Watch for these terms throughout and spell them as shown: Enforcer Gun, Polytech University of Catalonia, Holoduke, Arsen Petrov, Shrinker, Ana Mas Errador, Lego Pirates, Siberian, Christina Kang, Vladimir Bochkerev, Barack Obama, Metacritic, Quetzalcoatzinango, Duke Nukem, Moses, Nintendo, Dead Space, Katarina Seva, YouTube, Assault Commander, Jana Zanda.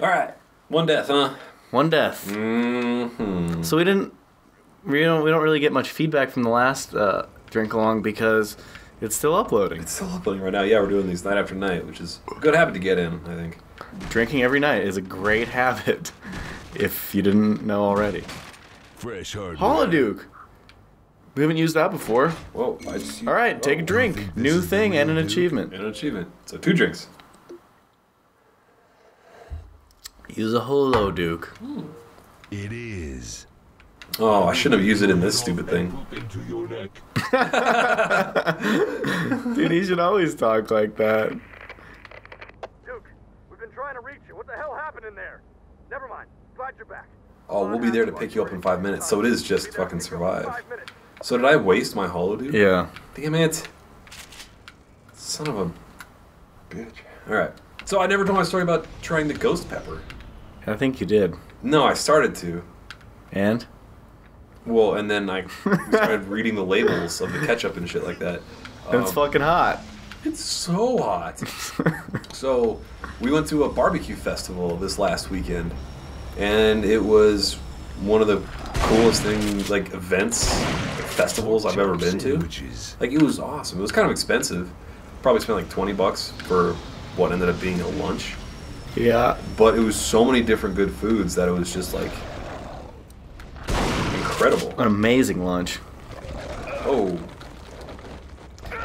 All right. One death, huh? One death. Mm-hmm. So we don't really get much feedback from the last drink along because it's still uploading. It's still uploading right now. Yeah, we're doing these night after night, which is a good habit to get in, I think. Drinking every night is a great habit, if you didn't know already. Fresh hard. Holoduke. We haven't used that before. Whoa! All right, take a drink. New thing and an achievement. And an achievement. So 2 drinks. Use a Holoduke. Hmm. It is. Oh, I shouldn't have used it in this stupid thing. Dude, he should always talk like that. Duke, we've been trying to reach you. What the hell happened in there? Never mind. Glad you're back. Oh, we'll be there to pick you up in 5 minutes. So it is just fucking survive. So did I waste my Holoduke? Yeah. Damn it. Son of a bitch. Alright. So I never told my story about trying the ghost pepper. I think you did. No, I started to. And? Well, and then I started reading the labels of the ketchup and shit like that. It's fucking hot. It's so hot. So we went to a barbecue festival this last weekend. And it was one of the coolest things, like events, festivals I've ever been to. Like, it was awesome. It was kind of expensive. Probably spent like 20 bucks for what ended up being a lunch. Yeah. But it was so many different good foods that it was just like incredible. An amazing lunch. Oh.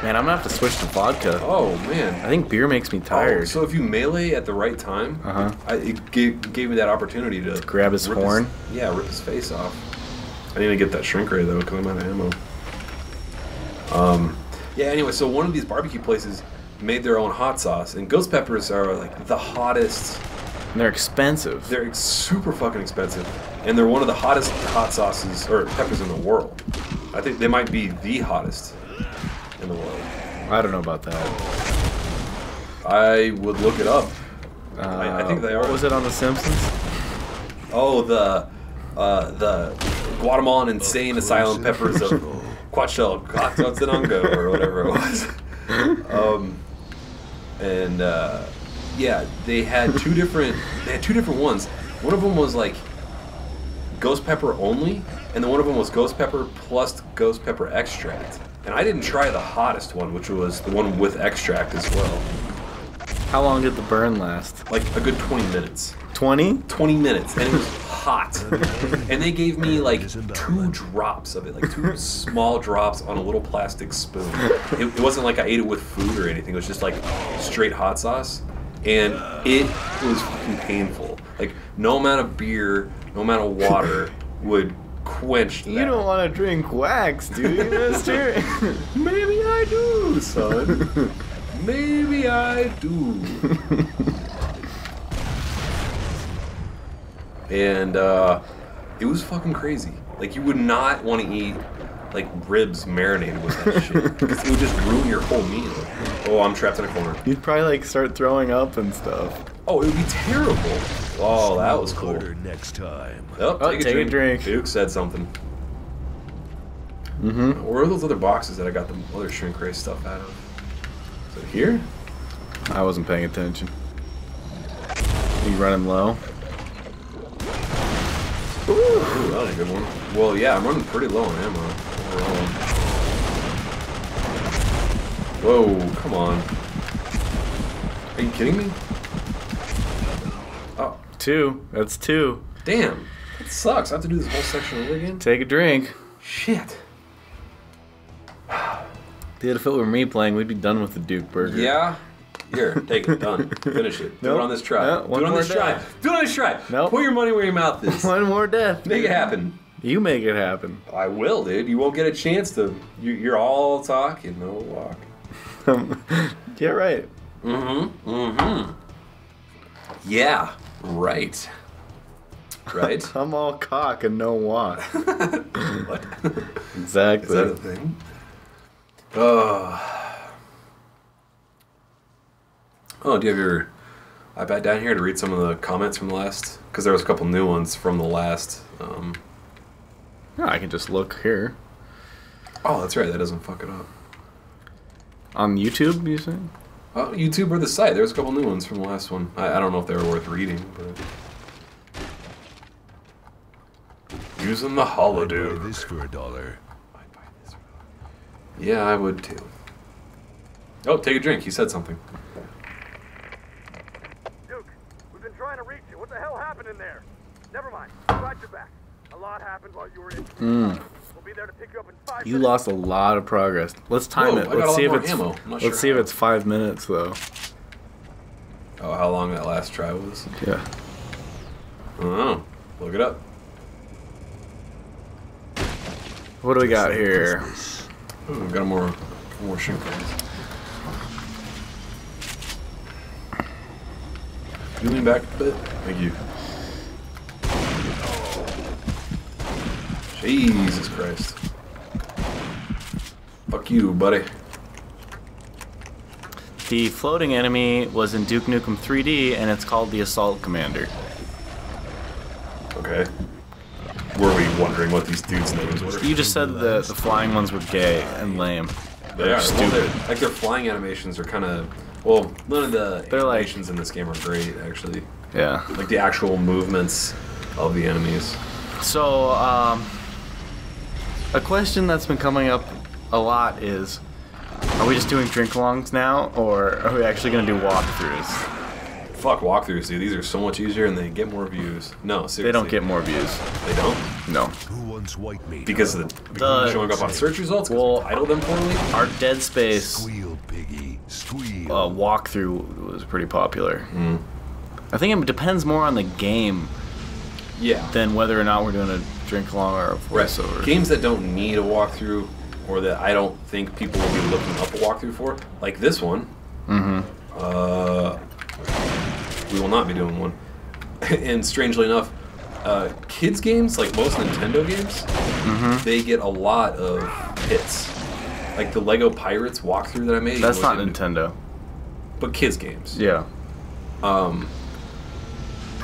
Man, I'm gonna have to switch to vodka. Oh, man. I think beer makes me tired. Oh, so if you melee at the right time, it gave me that opportunity to grab his horn. Yeah, rip his face off. I need to get that shrink ray, though, because I'm out of ammo. Yeah, anyway, so one of these barbecue places made their own hot sauce, and ghost peppers are, like, the hottest. And they're expensive. They're super fucking expensive. And they're one of the hottest hot sauces, or peppers in the world. I think they might be the hottest in the world. I don't know about that. I would look it up. I think they are. What was it on The Simpsons? Oh, the Guatemalan insane asylum peppers of Quetzalcoatzinango or whatever it was. Yeah, they had two different ones. One of them was like ghost pepper only, and then one of them was ghost pepper plus ghost pepper extract. And I didn't try the hottest one, which was the one with extract as well. How long did the burn last? Like a good 20 minutes. 20? 20 minutes, and it was hot. And they gave me like 2 drops of it, like 2 small drops on a little plastic spoon. It wasn't like I ate it with food or anything. It was just like straight hot sauce, and it was fucking painful. Like no amount of beer, no amount of water would quench that. You don't want to drink wax, do you, mister? Maybe I do, son. Maybe I do. And it was fucking crazy. Like, you would not want to eat like ribs marinated with that shit, because it would just ruin your whole meal. Oh, I'm trapped in a corner. You'd probably like start throwing up and stuff. Oh, it would be terrible. Oh, that was cool. Next time. Oh, take a drink. Duke said something. Mm-hmm. Where are those other boxes that I got the other shrink ray stuff out of? Is it here? I wasn't paying attention. Are you running low? Ooh, that was a good one. Well, yeah, I'm running pretty low on ammo. Whoa, come on. Are you kidding me? Oh. 2. That's 2. Damn. That sucks. I have to do this whole section over again? Take a drink. Shit. Dude, if it were me playing, we'd be done with the Duke burger. Yeah? Here, take it. Done. Finish it. Nope. Do it on this try. Nope. Do it on this try. Nope. Put your money where your mouth is. One more death. Make it happen. You make it happen. I will, dude. You won't get a chance to. You're all talk and no walk. Yeah, right. Mm-hmm. Mm-hmm. Yeah. Right. Right? I'm all cock and no walk. What? Exactly. Is that a thing? Oh, do you have your iPad down here to read some of the comments from the last? Because there was a couple new ones from the last. Yeah, I can just look here. Oh, that's right. That doesn't fuck it up. On YouTube, you say? YouTube or the site. There's a couple new ones from the last one. I don't know if they were worth reading, but... Using the Holoduke. I'd buy this for $1. Yeah, I would too. Oh, take a drink. He said something. Duke, we've been trying to reach you. What the hell happened in there? Never mind. I'll write you back. A lot happened while you were in. We'll be there to pick you up in 5 minutes. You lost a lot of progress. Let's time it. Let's see if it's ammo. Let's see if it's 5 minutes though. Oh, how long that last try was? Yeah. I don't know. Look it up. What do we got here? Ooh, we've got more Shrinkers. You lean back a bit. Thank you. Jesus Christ. Fuck you, buddy. The floating enemy was in Duke Nukem 3D, and it's called the Assault Commander. Okay. Were we wondering what these dudes' names were? You just said that the flying ones were gay and lame. They are stupid. Well, like their flying animations are kind of... Well, none of the animations in this game are great, actually. Yeah. Like the actual movements of the enemies. So, a question that's been coming up a lot is, are we just doing drink-alongs now, or are we actually going to do walkthroughs? Fuck walkthroughs, dude. These are so much easier and they get more views. No, seriously. They don't get more views. They don't? No. Who wants white meat? Because of the showing up on search results? Well, we titled them poorly? Our Dead Space squeal, piggy, squeal. Walkthrough was pretty popular. Mm. I think it depends more on the game. Yeah. Than whether or not we're doing a drink-along or a voiceover. Right. Games that don't need a walkthrough, or that I don't think people will be looking up a walkthrough for, like this one. Mm-hmm. We will not be doing one. And strangely enough, kids games, like most Nintendo games, mm-hmm. they get a lot of hits. Like the Lego Pirates walkthrough that I made. That's not Nintendo. But kids games. Yeah.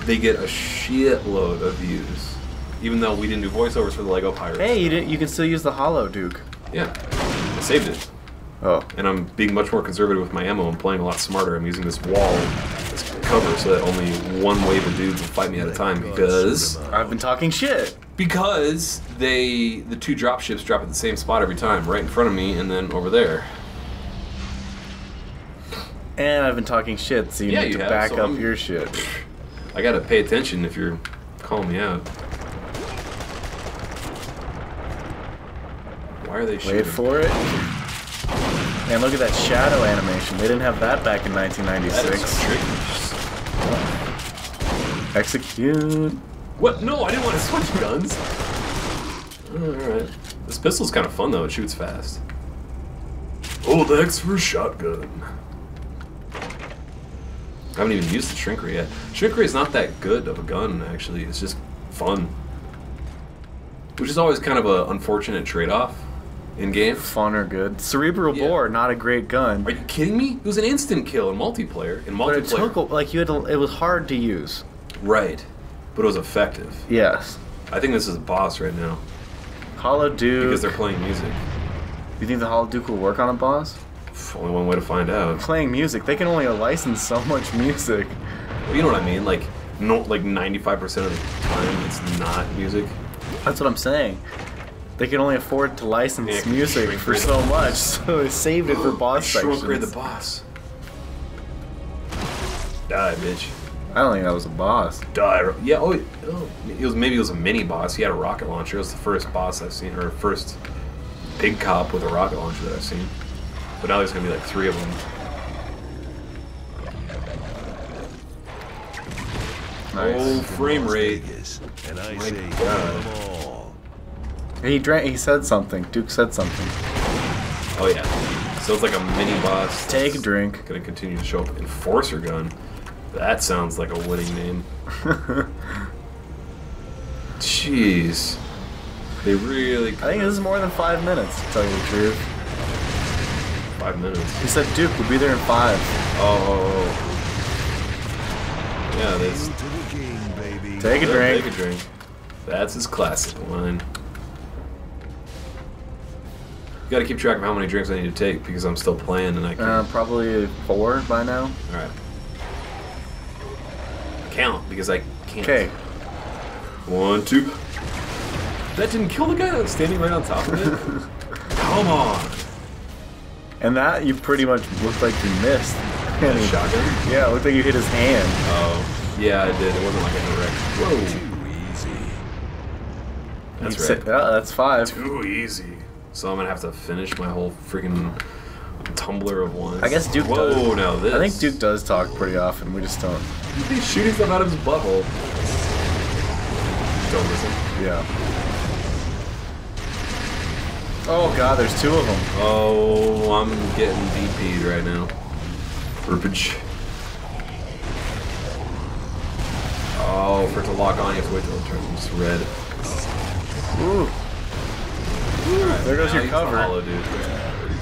They get a shitload of views, even though we didn't do voiceovers for the Lego Pirates. Hey, you didn't. You can still use the Holoduke. Yeah, I saved it. Oh. And I'm being much more conservative with my ammo. I'm playing a lot smarter. I'm using this wall, this cover, so that only one wave of dudes will fight me at a time. Because I've been talking shit. Because the two dropships drop at the same spot every time, right in front of me, and then over there. And I've been talking shit, so you need to back up your shit. I gotta pay attention if you're calling me out. Why are they shooting? Wait for it. Man, look at that shadow animation. They didn't have that back in 1996. Execute. What? No, I didn't want to switch guns. Alright. This pistol's kind of fun, though. It shoots fast. Old X for shotgun. I haven't even used the Shrinker yet. Shrinker is not that good of a gun, actually. It's just fun. Which is always kind of an unfortunate trade-off in games. Fun or good. Cerebral Bore, not a great gun. Are you kidding me? It was an instant kill in multiplayer. But it took, like, you had to, it was hard to use. Right. But it was effective. Yes. I think this is a boss right now. Holoduke. Because they're playing music. You think the Holoduke will work on a boss? Only one way to find out. Playing music, they can only license so much music. You know what I mean? Like, no, like 95% of the time, it's not music. That's what I'm saying. They can only afford to license music for so much, so they saved it for boss sections. Shrinker the boss. Die, bitch. I don't think that was a boss. Die. Yeah. Oh, it was. Maybe it was a mini boss. He had a rocket launcher. It was the first boss I've seen, or first big cop with a rocket launcher that I've seen. But now there's going to be like 3 of them. Nice. Oh, frame rate. And I say God. He drank, he said something. Duke said something. Oh yeah. So it's like a mini boss. Take a drink. Going to continue to show up. Enforcer Gun. That sounds like a winning name. Jeez. They really I think this is more than 5 minutes, to tell you the truth. 5 minutes. He said Duke will be there in 5. Oh. Yeah, that's... Take a drink. Take a drink. That's his classic line. Got to keep track of how many drinks I need to take because I'm still playing and I can't. Probably 4 by now. All right. Count because I can't. Okay. 1, 2. That didn't kill the guy that was standing right on top of it. Come on. And that you pretty much looked like you missed. And shotgun? Yeah, it looked like you hit his hand. Oh, yeah, I did. It wasn't like a direct. Whoa. Too easy. That's right. Sit, that's 5. Too easy. So I'm gonna have to finish my whole freaking tumbler of ones. I guess Duke does. Whoa, now this. I think Duke does talk pretty often. We just don't. He's shooting them out of his butthole. Don't listen. Yeah. Oh god, there's 2 of them. Oh, I'm getting DP'd right now. Burpage. Oh, for it to lock on, you have to wait till it turns red. Ooh. Right, there goes your cover. Holoduke.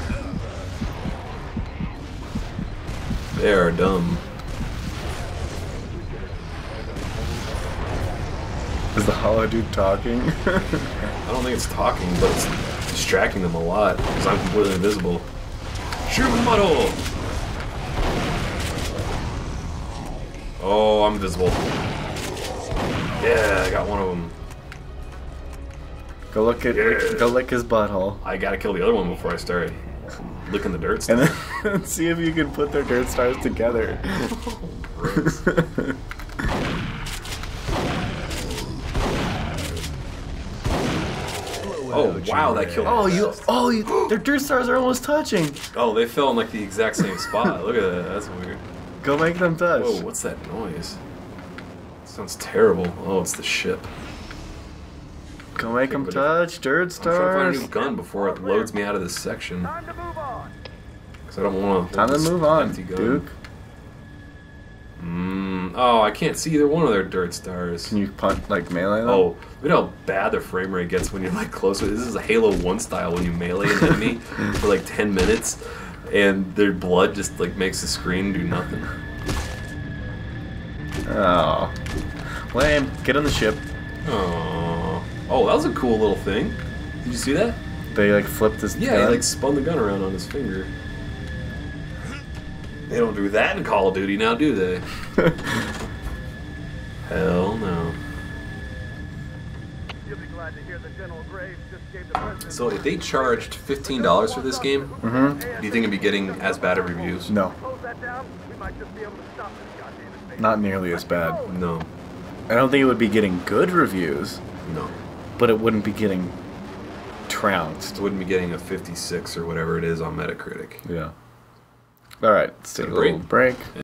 They are dumb. Is the Holoduke talking? I don't think it's talking, but it's distracting them a lot because I'm completely invisible. Shoot with my hole! Oh, I'm invisible. Yeah, I got one of them. Go look at, go lick his butthole. I gotta kill the other one before I start licking the dirt stars. And then see if you can put their dirt stars together. Oh, gross. Oh wow, that killed. Oh, you! Oh, you, their dirt stars are almost touching. Oh, they fell in like the exact same spot. Look at that. That's weird. Go make them touch. Whoa, what's that noise? Sounds terrible. Oh, it's the ship. Go make them touch, dirt stars. I'm trying to find a new gun before it loads me out of this section. Time to move on. Because I don't want to. Time to move on, Duke. Oh, I can't see either one of their dirt stars. Can you punt like melee them? Oh, you know how bad the frame rate gets when you're like closer. This is a Halo 1 style when you melee an enemy for like 10 minutes, and their blood just like makes the screen do nothing. Oh, lame. Get on the ship. Oh, oh, that was a cool little thing. Did you see that? They like flipped this. Yeah, gun. He like spun the gun around on his finger. They don't do that in Call of Duty now, do they? Hell no. You'll be glad to hear that General Graves just gave the president. So if they charged $15 for this game, do you think it'd be getting as bad of reviews? No. Not nearly as bad. No. I don't think it would be getting good reviews. No. But it wouldn't be getting trounced. It wouldn't be getting a 56 or whatever it is on Metacritic. Yeah. All right, let's take a little break.